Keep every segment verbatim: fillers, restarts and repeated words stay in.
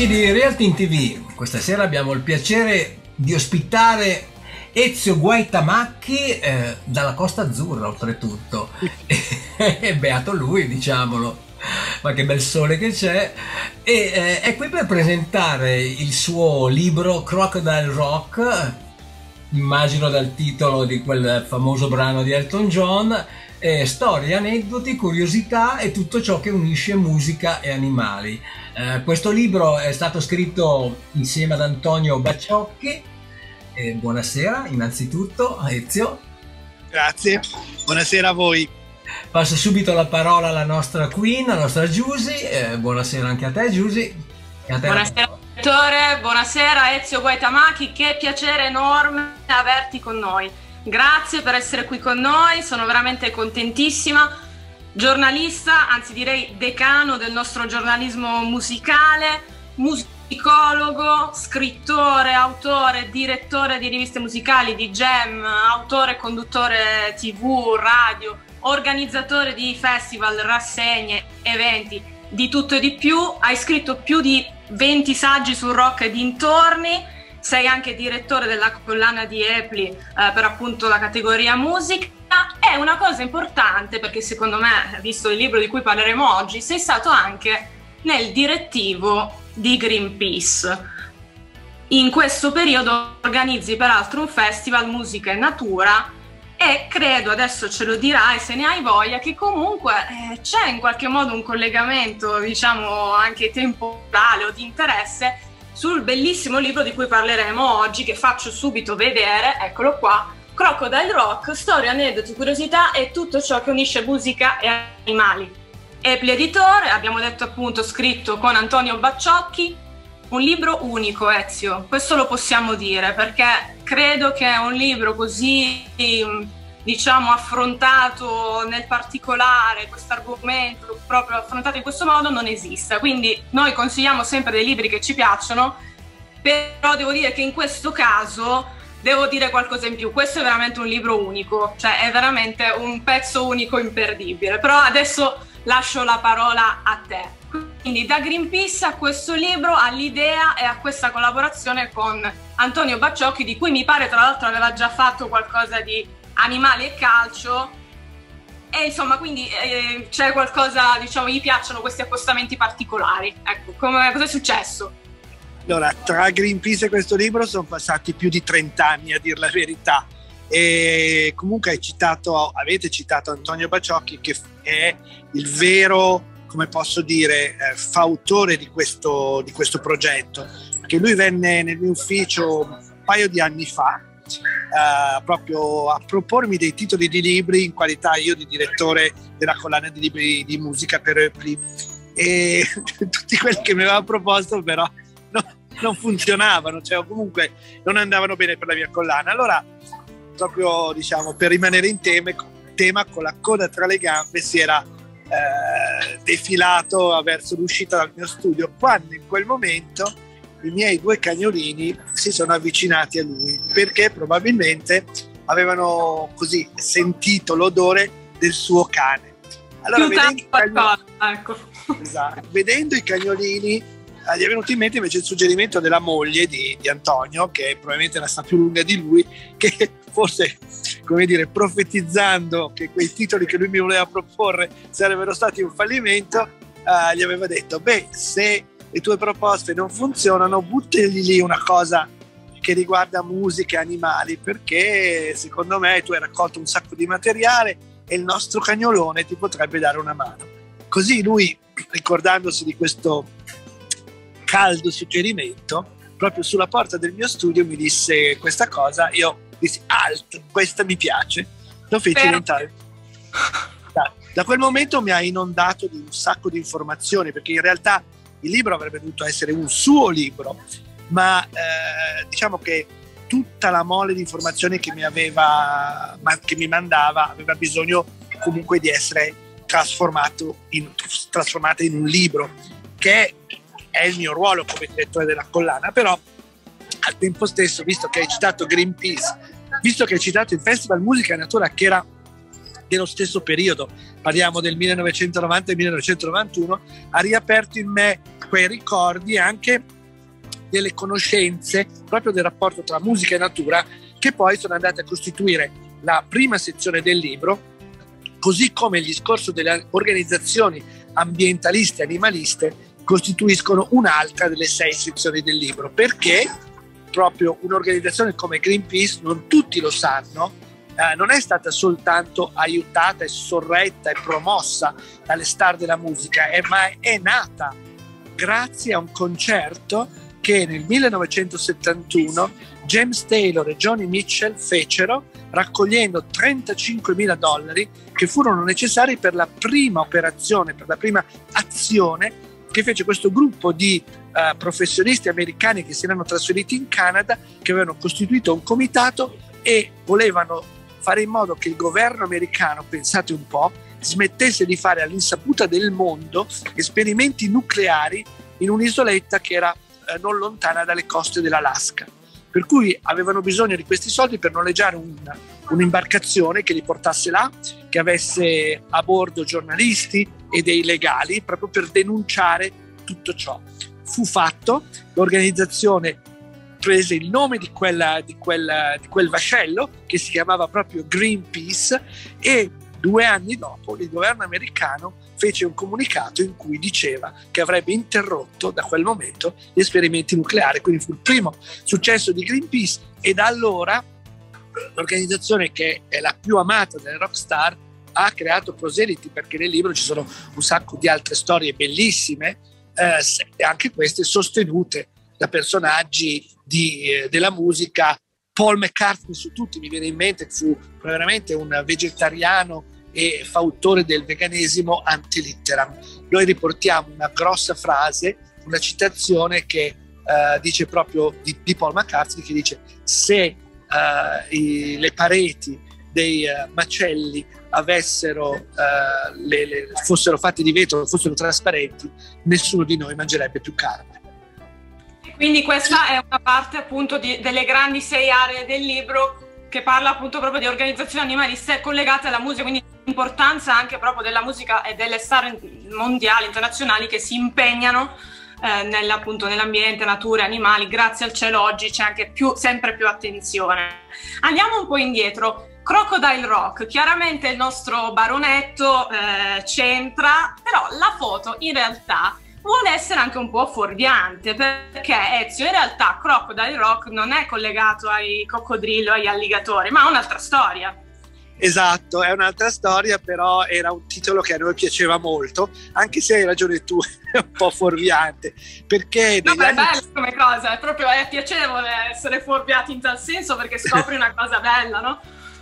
Amici di Real Team ti vu, questa sera abbiamo il piacere di ospitare Ezio Guaitamacchi eh, dalla Costa Azzurra, oltretutto. E beato lui, diciamolo. Ma che bel sole che c'è! E eh, è qui per presentare il suo libro Crocodile Rock, immagino dal titolo di quel famoso brano di Elton John, eh, storie, aneddoti, curiosità e tutto ciò che unisce musica e animali. Eh, questo libro è stato scritto insieme ad Antonio Bacciocchi. Eh, buonasera innanzitutto, Ezio. Grazie, buonasera a voi. Passo subito la parola alla nostra Queen, la nostra Giusy. Eh, buonasera anche a te, Giusy. Buonasera, dottore, buonasera Ezio Guaitamacchi, che piacere enorme averti con noi. Grazie per essere qui con noi, sono veramente contentissima. Giornalista, anzi direi decano del nostro giornalismo musicale, musicologo, scrittore, autore, direttore di riviste musicali, di jam, autore, conduttore tv, radio, organizzatore di festival, rassegne, eventi, di tutto e di più. Hai scritto più di venti saggi sul rock e dintorni, sei anche direttore della collana di Hoepli eh, per appunto la categoria musica. È una cosa importante perché secondo me, visto il libro di cui parleremo oggi, sei stato anche nel direttivo di Greenpeace. In questo periodo organizzi peraltro un festival Musica e Natura e credo, adesso ce lo dirai se ne hai voglia, che comunque eh, c'è in qualche modo un collegamento, diciamo anche temporale o di interesse, sul bellissimo libro di cui parleremo oggi, che faccio subito vedere, eccolo qua, Crocodile Rock, storie, aneddoti, curiosità e tutto ciò che unisce musica e animali. Hoepli editore, abbiamo detto appunto, scritto con Antonio Bacciocchi, un libro unico, Ezio, questo lo possiamo dire, perché credo che un libro così, diciamo, affrontato nel particolare, questo argomento proprio affrontato in questo modo, non esista. Quindi noi consigliamo sempre dei libri che ci piacciono, però devo dire che in questo caso devo dire qualcosa in più. Questo è veramente un libro unico, cioè è veramente un pezzo unico imperdibile. Però adesso lascio la parola a te. Quindi da Greenpeace a questo libro, all'idea e a questa collaborazione con Antonio Bacciocchi, di cui mi pare tra l'altro aveva già fatto qualcosa di animali e calcio, e insomma quindi eh, c'è qualcosa, diciamo, gli piacciono questi accostamenti particolari. Ecco, come, cosa è successo? Allora, tra Greenpeace e questo libro sono passati più di trent'anni, a dir la verità, e comunque hai citato, avete citato Antonio Bacciocchi, che è il vero, come posso dire, eh, fautore di questo, di questo progetto, perché lui venne nel mio ufficio un paio di anni fa eh, proprio a propormi dei titoli di libri in qualità io di direttore della collana di libri di musica per Hoepli, e tutti quelli che mi aveva proposto però no, non funzionavano, cioè comunque non andavano bene per la mia collana. Allora, proprio diciamo per rimanere in tema, tema con la coda tra le gambe, si era Eh, defilato verso l'uscita dal mio studio, quando in quel momento i miei due cagnolini si sono avvicinati a lui, perché probabilmente avevano così sentito l'odore del suo cane. Allora, vedendo, cagnolini, ecco. Esatto, vedendo i cagnolini eh, gli è venuto in mente invece il suggerimento della moglie di, di Antonio, che probabilmente la sta più lunga di lui, che forse, come dire, profetizzando che quei titoli che lui mi voleva proporre sarebbero stati un fallimento, eh, gli aveva detto: beh, se le tue proposte non funzionano, buttagli lì una cosa che riguarda musica e animali, perché secondo me tu hai raccolto un sacco di materiale e il nostro cagnolone ti potrebbe dare una mano. Così lui, ricordandosi di questo caldo suggerimento, proprio sulla porta del mio studio mi disse questa cosa. Io dissi: alt, questa mi piace, lo feci diventare. Da, da quel momento mi ha inondato di un sacco di informazioni, perché in realtà il libro avrebbe dovuto essere un suo libro, ma eh, diciamo che tutta la mole di informazioni che mi aveva, ma, che mi mandava, aveva bisogno comunque di essere trasformato in, trasformata in un libro, che è il mio ruolo come direttore della collana. Però al tempo stesso, visto che hai citato Greenpeace, visto che hai citato il Festival Musica e Natura, che era dello stesso periodo, parliamo del millenovecentonovanta e millenovecentonovantuno, ha riaperto in me quei ricordi, anche delle conoscenze proprio del rapporto tra musica e natura, che poi sono andate a costituire la prima sezione del libro, così come il discorso delle organizzazioni ambientaliste e animaliste costituiscono un'altra delle sei sezioni del libro, perché proprio un'organizzazione come Greenpeace, non tutti lo sanno, eh, non è stata soltanto aiutata e sorretta e promossa dalle star della musica, eh, ma è nata grazie a un concerto che nel millenovecentosettantuno James Taylor e Joni Mitchell fecero, raccogliendo trentacinquemila dollari che furono necessari per la prima operazione, per la prima azione che fece questo gruppo di uh, professionisti americani che si erano trasferiti in Canada, che avevano costituito un comitato e volevano fare in modo che il governo americano, pensate un po', smettesse di fare all'insaputa del mondo esperimenti nucleari in un'isoletta che era non lontana dalle coste dell'Alaska, per cui avevano bisogno di questi soldi per noleggiare un, un'imbarcazione che li portasse là, che avesse a bordo giornalisti e dei legali, proprio per denunciare tutto ciò. Fu fatto, l'organizzazione prese il nome di, quella, di, quella, di quel vascello, che si chiamava proprio Greenpeace, e due anni dopo il governo americano fece un comunicato in cui diceva che avrebbe interrotto da quel momento gli esperimenti nucleari, quindi fu il primo successo di Greenpeace, e da allora l'organizzazione, che è la più amata delle rockstar, ha creato proseliti, perché nel libro ci sono un sacco di altre storie bellissime, eh, anche queste sostenute da personaggi di, eh, della musica. Paul McCartney su tutti, mi viene in mente, fu veramente un vegetariano e fautore del veganesimo antilitteram. Noi riportiamo una grossa frase, una citazione che uh, dice proprio di, di Paul McCartney, che dice: se uh, i, le pareti dei uh, macelli avessero, uh, le, le, fossero fatte di vetro, fossero trasparenti, nessuno di noi mangerebbe più carne. Quindi questa è una parte appunto di, delle grandi sei aree del libro, che parla appunto proprio di organizzazioni animaliste collegate alla musica, quindi l'importanza anche proprio della musica e delle star mondiali, internazionali, che si impegnano eh, nell'appunto nell'ambiente, natura, animali. Grazie al cielo oggi c'è anche più, sempre più attenzione. Andiamo un po' indietro. Crocodile Rock, chiaramente il nostro baronetto eh, c'entra, però la foto in realtà vuole essere anche un po' fuorviante, perché Ezio, in realtà Crocodile Rock non è collegato ai coccodrillo, agli alligatori, ma è un'altra storia. Esatto, è un'altra storia, però era un titolo che a noi piaceva molto, anche se hai ragione tu, è un po' fuorviante, perché... No, ma è bello come cosa, è proprio è piacevole essere fuorviati in tal senso, perché scopri una cosa bella, no?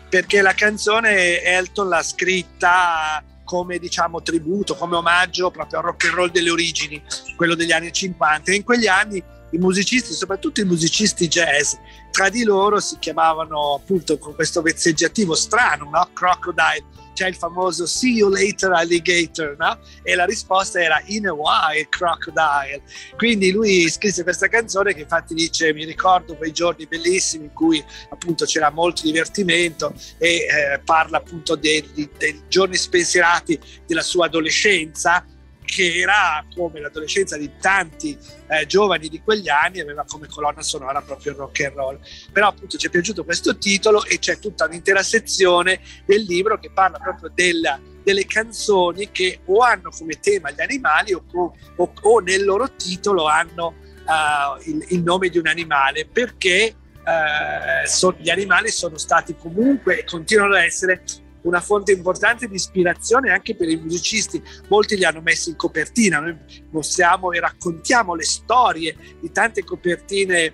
Perché la canzone Elton l'ha scritta come, diciamo, tributo, come omaggio proprio al rock and roll delle origini, quello degli anni cinquanta, e in quegli anni i musicisti, soprattutto i musicisti jazz, tra di loro si chiamavano appunto con questo vezzeggiativo strano, no? Crocodile, c'è il famoso "see you later alligator", no? E la risposta era "in a while crocodile", quindi lui scrisse questa canzone che infatti dice: mi ricordo quei giorni bellissimi in cui appunto c'era molto divertimento, e eh, parla appunto dei, dei giorni spensierati della sua adolescenza, che era come l'adolescenza di tanti eh, giovani di quegli anni, aveva come colonna sonora proprio il rock and roll. Però appunto ci è piaciuto questo titolo, e c'è tutta un'intera sezione del libro che parla proprio della, delle canzoni che o hanno come tema gli animali, o, o, o nel loro titolo hanno uh, il, il nome di un animale, perché uh, so, gli animali sono stati comunque e continuano ad essere una fonte importante di ispirazione anche per i musicisti. Molti li hanno messi in copertina, noi mostriamo e raccontiamo le storie di tante copertine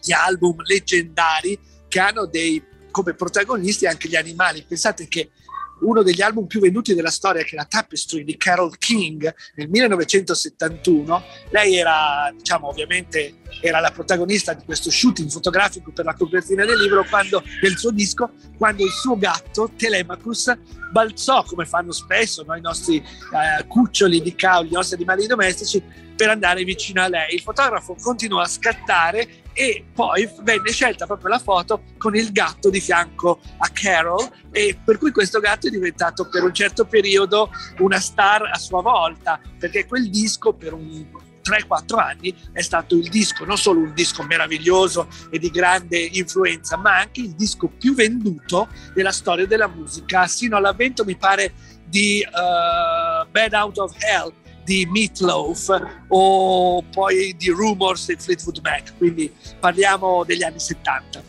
di album leggendari che hanno dei, come protagonisti anche gli animali. Pensate che uno degli album più venduti della storia, che è la Tapestry di Carole King nel millenovecentosettantuno, lei era, diciamo, ovviamente era la protagonista di questo shooting fotografico per la copertina del libro, quando, del suo disco, quando il suo gatto Telemachus balzò, come fanno spesso, no? I nostri eh, cuccioli di cavoli, gli nostri animali domestici per andare vicino a lei. Il fotografo continuò a scattare e poi venne scelta proprio la foto con il gatto di fianco a Carole, e per cui questo gatto è diventato per un certo periodo una star a sua volta, perché quel disco per un tre quattro anni è stato il disco, non solo un disco meraviglioso e di grande influenza, ma anche il disco più venduto della storia della musica, sino all'avvento, mi pare, di uh, Bad Out of Hell di Meat Loaf, o poi di Rumors e Fleetwood Mac, quindi parliamo degli anni settanta.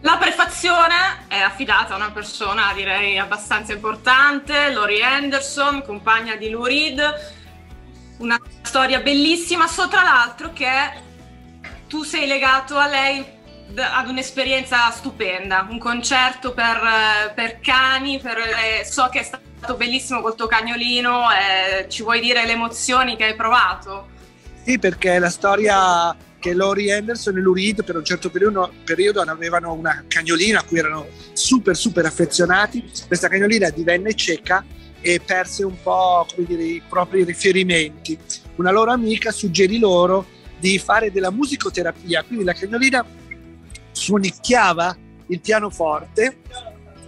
La prefazione è affidata a una persona, direi, abbastanza importante, Laurie Anderson, compagna di Lou Reed. Una storia bellissima, so tra l'altro che tu sei legato a lei ad un'esperienza stupenda, un concerto per, per cani, per, eh, so che è stato bellissimo col tuo cagnolino, eh, ci vuoi dire le emozioni che hai provato? Sì, perché la storia che Laurie Anderson e Lou Reed per un certo periodo, periodo avevano una cagnolina a cui erano super super affezionati, questa cagnolina divenne cieca e perse un po', come dire, i propri riferimenti. Una loro amica suggerì loro di fare della musicoterapia, quindi la cagnolina suonicchiava il pianoforte,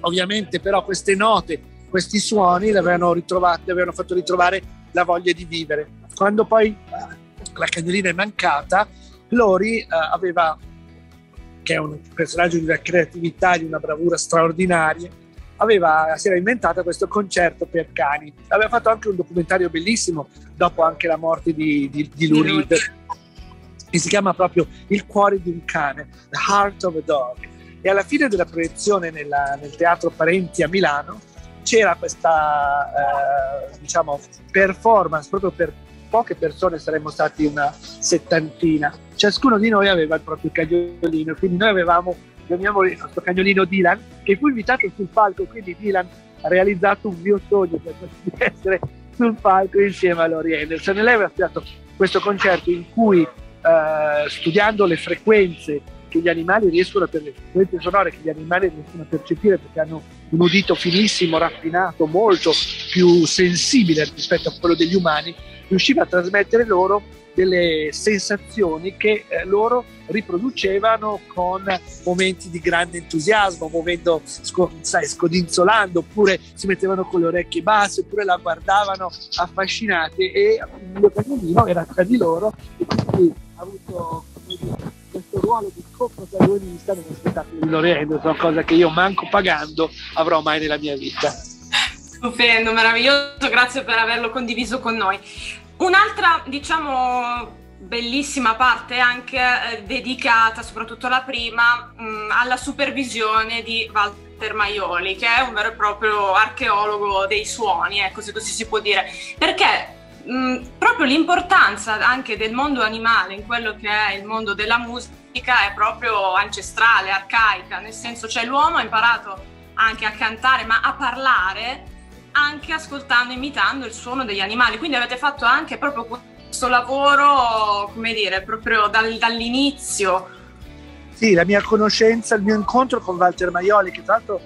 ovviamente però queste note, questi suoni le avevano, ritrovato, le avevano fatto ritrovare la voglia di vivere. Quando poi la cagnolina è mancata, Laurie eh, aveva, che è un personaggio di una creatività, di una bravura straordinaria, Aveva, si era inventata questo concerto per cani. Aveva fatto anche un documentario bellissimo dopo anche la morte di, di, di Lou Reed, che si chiama proprio Il cuore di un cane, The heart of a dog. E alla fine della proiezione nella, nel Teatro Parenti a Milano c'era questa eh, diciamo performance, proprio per poche persone, saremmo stati una settantina. Ciascuno di noi aveva il proprio cagnolino, quindi noi avevamo il nostro cagnolino Dylan, che fu invitato sul palco, quindi Dylan ha realizzato un mio sogno, per essere sul palco insieme a Laurie Anderson. Lei aveva studiato questo concerto in cui, eh, studiando le frequenze che gli animali riescono a percepire, le frequenze sonore che gli animali riescono a percepire, perché hanno un udito finissimo, raffinato, molto più sensibile rispetto a quello degli umani, riusciva a trasmettere loro delle sensazioni che eh, loro riproducevano con momenti di grande entusiasmo, muovendo, sco sai, scodinzolando, oppure si mettevano con le orecchie basse, oppure la guardavano affascinate, e il mio cagnolino era tra di loro e quindi ha avuto questo ruolo di co-protagonista dello spettacolo di Laurie Anderson, cosa che io manco pagando avrò mai nella mia vita. Stupendo, meraviglioso, grazie per averlo condiviso con noi. Un'altra, diciamo, bellissima parte anche eh, dedicata, soprattutto la prima, mh, alla supervisione di Walter Maioli, che è un vero e proprio archeologo dei suoni, ecco, se così si può dire, perché mh, proprio l'importanza anche del mondo animale in quello che è il mondo della musica è proprio ancestrale, arcaica, nel senso, cioè, l'uomo ha imparato anche a cantare, ma a parlare anche ascoltando e imitando il suono degli animali, quindi avete fatto anche proprio questo lavoro, come dire, proprio dal, dall'inizio. Sì, la mia conoscenza, il mio incontro con Walter Maioli, che tra l'altro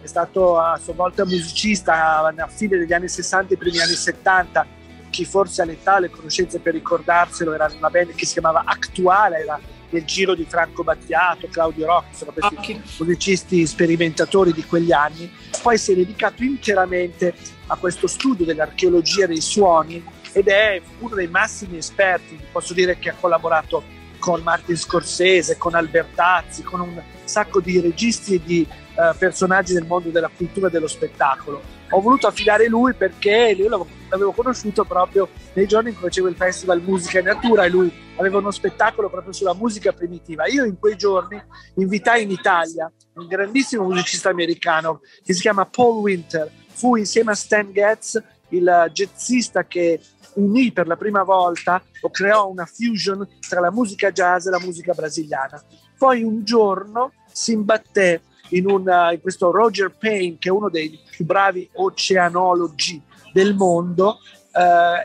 è stato a sua volta musicista a fine degli anni sessanta e primi anni settanta, chi forse all'età le conoscenze per ricordarselo era una band che si chiamava Actuale, era nel giro di Franco Battiato, Claudio Rocchi, sono questi okay. musicisti sperimentatori di quegli anni. Poi si è dedicato interamente a questo studio dell'archeologia dei suoni ed è uno dei massimi esperti. Posso dire che ha collaborato con Martin Scorsese, con Albertazzi, con un sacco di registi e di eh, personaggi del mondo della cultura e dello spettacolo. Ho voluto affidare lui perché io l'avevo conosciuto proprio nei giorni in cui facevo il Festival Musica e Natura e lui aveva uno spettacolo proprio sulla musica primitiva. Io in quei giorni invitai in Italia un grandissimo musicista americano che si chiama Paul Winter. Fu insieme a Stan Getz il jazzista che unì per la prima volta o creò una fusion tra la musica jazz e la musica brasiliana. Poi un giorno si imbatté in, una, in questo Roger Payne, che è uno dei più bravi oceanologi del mondo,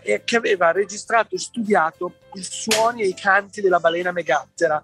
eh, e che aveva registrato e studiato i suoni e i canti della balena megattera,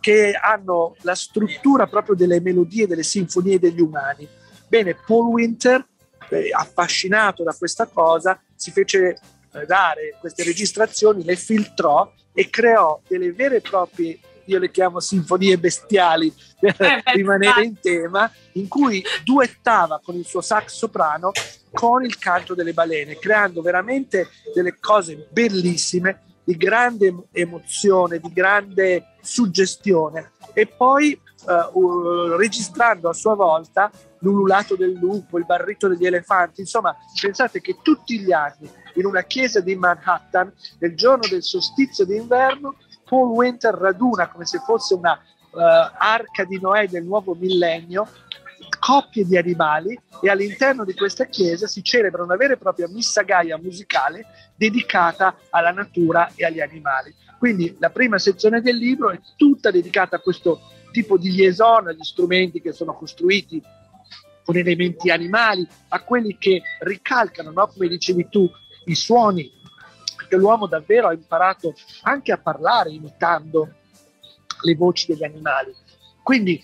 che hanno la struttura proprio delle melodie, delle sinfonie degli umani. Bene, Paul Winter, eh, affascinato da questa cosa, si fece dare queste registrazioni, le filtrò e creò delle vere e proprie, io le chiamo sinfonie bestiali per eh, rimanere in tema, in cui duettava con il suo sax soprano con il canto delle balene, creando veramente delle cose bellissime, di grande emozione, di grande suggestione, e poi uh, uh, registrando a sua volta l'ululato del lupo, il barrito degli elefanti. Insomma, pensate che tutti gli anni in una chiesa di Manhattan, nel giorno del solstizio d'inverno, Paul Winter raduna, come se fosse una uh, arca di Noè del nuovo millennio, coppie di animali, e all'interno di questa chiesa si celebra una vera e propria Missa Gaia musicale dedicata alla natura e agli animali. Quindi la prima sezione del libro è tutta dedicata a questo tipo di liaison, agli strumenti che sono costruiti con elementi animali, a quelli che ricalcano, no? Come dicevi tu, i suoni, perché l'uomo davvero ha imparato anche a parlare imitando le voci degli animali. Quindi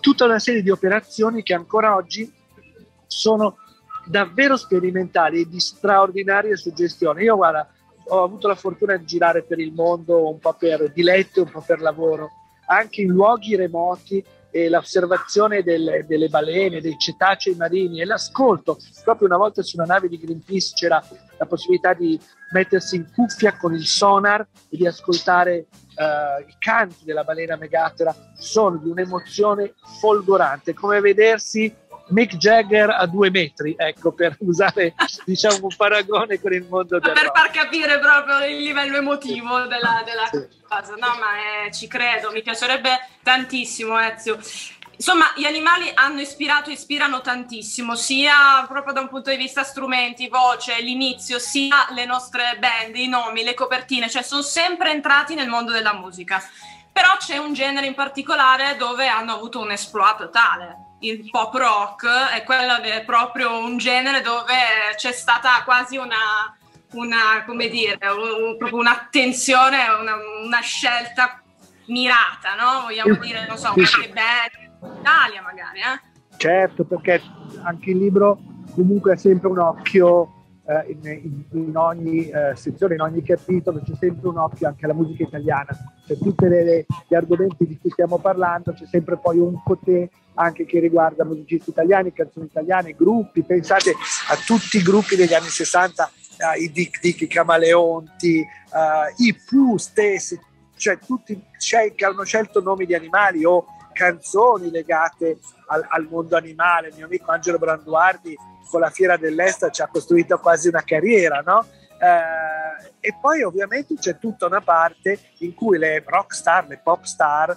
tutta una serie di operazioni che ancora oggi sono davvero sperimentali e di straordinaria suggestione. Io, guarda, ho avuto la fortuna di girare per il mondo, un po' per diletto, un po' per lavoro, anche in luoghi remoti, e l'osservazione delle, delle balene, dei cetacei marini e l'ascolto. Proprio una volta su una nave di Greenpeace c'era la possibilità di mettersi in cuffia con il sonar e di ascoltare uh, i canti della balena megatera. Sono di un'emozione folgorante, come vedersi Mick Jagger a due metri, ecco, per usare diciamo un paragone con il mondo del rock. Per far capire proprio il livello emotivo sì. della, della sì. cosa. No, ma eh, ci credo, mi piacerebbe tantissimo, Ezio. Insomma, gli animali hanno ispirato e ispirano tantissimo, sia proprio da un punto di vista strumenti, voce, l'inizio, sia le nostre band, i nomi, le copertine, cioè sono sempre entrati nel mondo della musica. Però c'è un genere in particolare dove hanno avuto un esploit totale. Il pop rock è quello è proprio un genere dove c'è stata quasi una, una come dire, un, proprio un'attenzione, una, una scelta mirata, no? Vogliamo dire, non so, qualche band in Italia magari, eh? Certo, perché anche il libro comunque ha sempre un occhio eh, in, in ogni eh, sezione, in ogni capitolo, c'è sempre un occhio anche alla musica italiana. Cioè, tutti gli argomenti di cui stiamo parlando, c'è sempre poi un potere anche che riguarda musicisti italiani, canzoni italiane, gruppi. Pensate a tutti i gruppi degli anni sessanta, eh, i Dik Dik, i Camaleonti, eh, i Pooh stessi, cioè tutti che hanno scelto nomi di animali o canzoni legate al, al mondo animale. Il mio amico Angelo Branduardi con la Fiera dell'Esta ci ha costruito quasi una carriera, no? Eh, e poi ovviamente c'è tutta una parte in cui le rock star, le pop star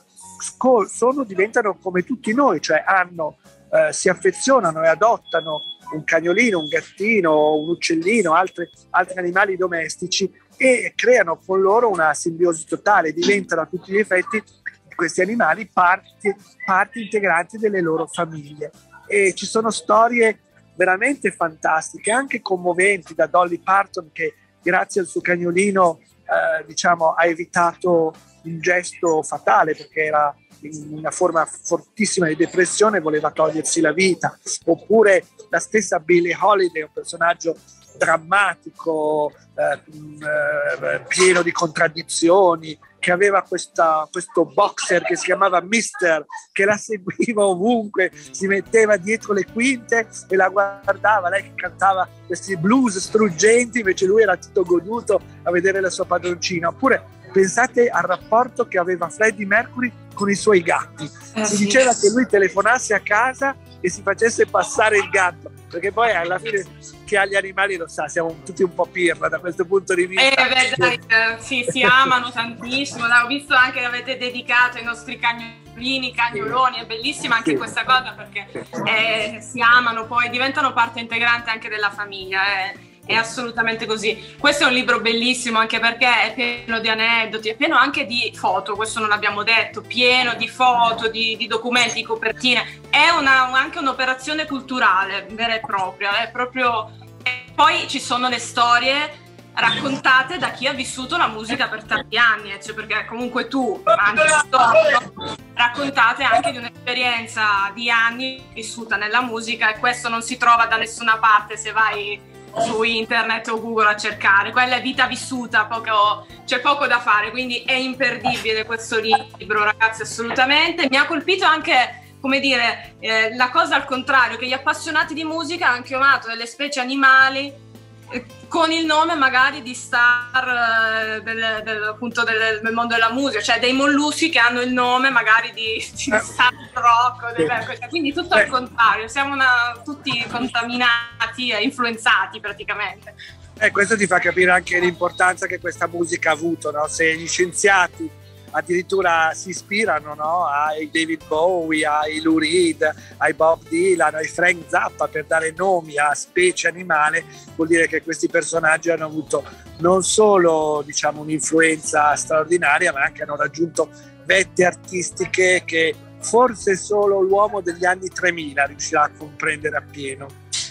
sono, diventano come tutti noi, cioè hanno, eh, si affezionano e adottano un cagnolino, un gattino, un uccellino, altri, altri animali domestici, e creano con loro una simbiosi totale, diventano a tutti gli effetti questi animali parti, parti integranti delle loro famiglie. E ci sono storie veramente fantastiche, anche commoventi, da Dolly Parton che grazie al suo cagnolino eh, diciamo, ha evitato un gesto fatale perché era in una forma fortissima di depressione e voleva togliersi la vita, oppure la stessa Billie Holiday, un personaggio drammatico, eh, pieno di contraddizioni, che aveva questa, questo boxer che si chiamava Mister, che la seguiva ovunque, si metteva dietro le quinte e la guardava, lei che cantava questi blues struggenti, invece lui era tutto goduto a vedere la sua padroncina. Oppure pensate al rapporto che aveva Freddie Mercury con i suoi gatti. Si diceva che lui telefonasse a casa e si facesse passare il gatto, perché poi alla fine chi ha gli animali lo sa, siamo tutti un po' pirla da questo punto di vista. Eh, beh, dai, sì, si amano tantissimo. Ho visto anche che avete dedicato ai nostri cagnolini, cagnoloni, è bellissima anche sì. questa cosa, perché eh, si amano, poi diventano parte integrante anche della famiglia. Eh. È assolutamente così. Questo è un libro bellissimo anche perché è pieno di aneddoti, è pieno anche di foto, questo non l'abbiamo detto, pieno di foto, di, di documenti, di copertine. È una, anche un'operazione culturale vera e propria, è proprio... E poi ci sono le storie raccontate da chi ha vissuto la musica per tanti anni, cioè perché comunque tu, anche storico, raccontate anche di un'esperienza di anni vissuta nella musica, e questo non si trova da nessuna parte se vai su internet o Google a cercare, quella è vita vissuta, poco, c'è poco da fare, quindi è imperdibile questo libro, ragazzi, assolutamente. Mi ha colpito anche, come dire, eh, la cosa al contrario, che gli appassionati di musica hanno chiamato delle specie animali eh, con il nome magari di star eh, del, del, appunto del, del mondo della musica, cioè dei molluschi che hanno il nome magari di, di eh. star rock, o del, eh. quindi tutto eh. al contrario, siamo una, tutti contaminati e influenzati praticamente. Eh, questo ti fa capire anche l'importanza che questa musica ha avuto, no? Se gli scienziati addirittura si ispirano, no, ai David Bowie, ai Lou Reed, ai Bob Dylan, ai Frank Zappa, per dare nomi a specie animale, vuol dire che questi personaggi hanno avuto non solo, diciamo, un'influenza straordinaria, ma anche hanno raggiunto vette artistiche che forse solo l'uomo degli anni tremila riuscirà a comprendere appieno.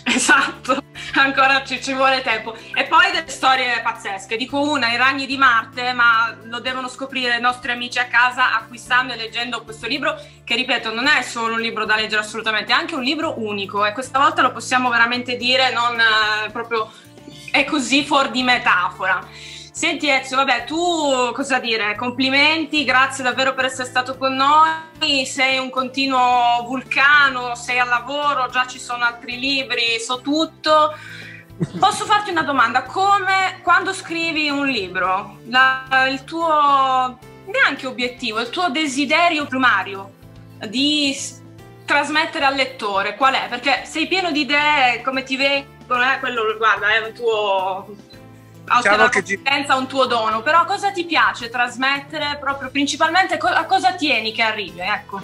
Esatto, ancora ci, ci vuole tempo. E poi delle storie pazzesche, dico una, i ragni di Marte, ma lo devono scoprire i nostri amici a casa acquistando e leggendo questo libro, che ripeto non è solo un libro da leggere assolutamente, è anche un libro unico, e questa volta lo possiamo veramente dire, non eh, proprio è così fuori di metafora. Senti Ezio, vabbè, tu cosa dire, complimenti, grazie davvero per essere stato con noi, sei un continuo vulcano, sei al lavoro, già ci sono altri libri, so tutto. Posso farti una domanda, come, quando scrivi un libro, la, il tuo, neanche obiettivo, il tuo desiderio primario di trasmettere al lettore, qual è? Perché sei pieno di idee, come ti vengono, eh, quello, guarda, è un tuo... Diciamo che ci... un tuo dono, però cosa ti piace trasmettere proprio principalmente, a cosa tieni che arrivi? Ecco.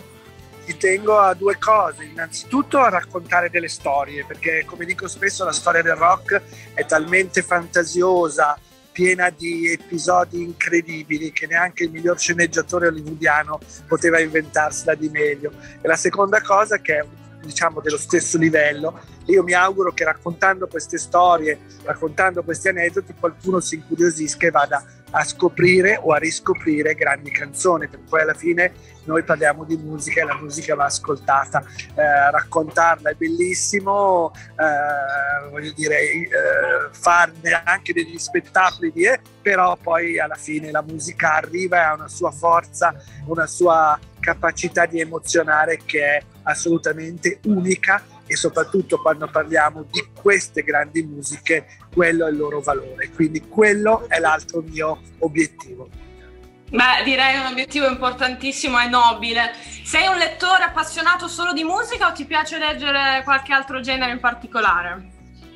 Ci tengo a due cose, innanzitutto a raccontare delle storie, perché come dico spesso la storia del rock è talmente fantasiosa, piena di episodi incredibili, che neanche il miglior sceneggiatore hollywoodiano poteva inventarsela di meglio. E la seconda cosa, che è, diciamo, dello stesso livello, io mi auguro che raccontando queste storie, raccontando questi aneddoti, qualcuno si incuriosisca e vada a scoprire o a riscoprire grandi canzoni, perché poi alla fine noi parliamo di musica e la musica va ascoltata, eh, raccontarla è bellissimo, eh, voglio dire, eh, farne anche degli spettacoli, eh, però poi alla fine la musica arriva e ha una sua forza, una sua capacità di emozionare che è assolutamente unica, e soprattutto quando parliamo di queste grandi musiche, quello è il loro valore, quindi quello è l'altro mio obiettivo. Beh, direi un obiettivo importantissimo e nobile. Sei un lettore appassionato solo di musica o ti piace leggere qualche altro genere in particolare?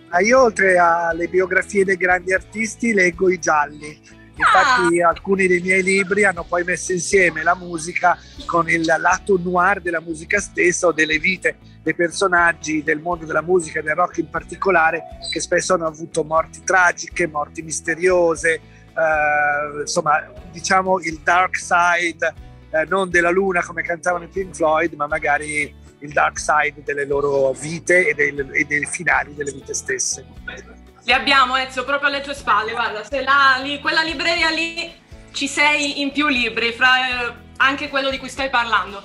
Ah, io oltre alle biografie dei grandi artisti leggo i gialli. Infatti ah. alcuni dei miei libri hanno poi messo insieme la musica con il lato noir della musica stessa, o delle vite dei personaggi del mondo della musica e del rock in particolare, che spesso hanno avuto morti tragiche, morti misteriose, eh, insomma, diciamo il dark side, eh, non della luna come cantavano i Pink Floyd, ma magari il dark side delle loro vite e dei, e dei finali delle vite stesse. Li abbiamo, Ezio, proprio alle tue spalle, guarda, se là, lì, quella libreria lì ci sei in più libri, fra eh, anche quello di cui stai parlando.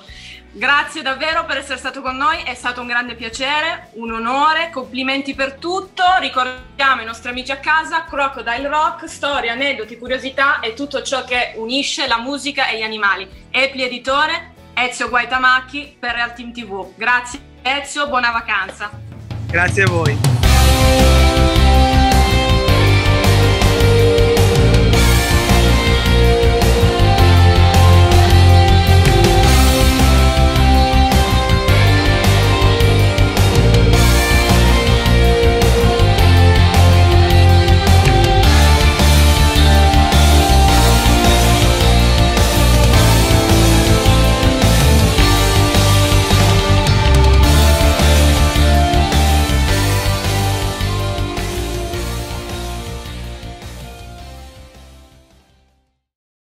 Grazie davvero per essere stato con noi, è stato un grande piacere, un onore, complimenti per tutto. Ricordiamo ai nostri amici a casa, Crocodile Rock, storie, aneddoti, curiosità e tutto ciò che unisce la musica e gli animali. Hoepli editore, Ezio Guaitamacchi per Real Team tivù. Grazie Ezio, buona vacanza. Grazie a voi.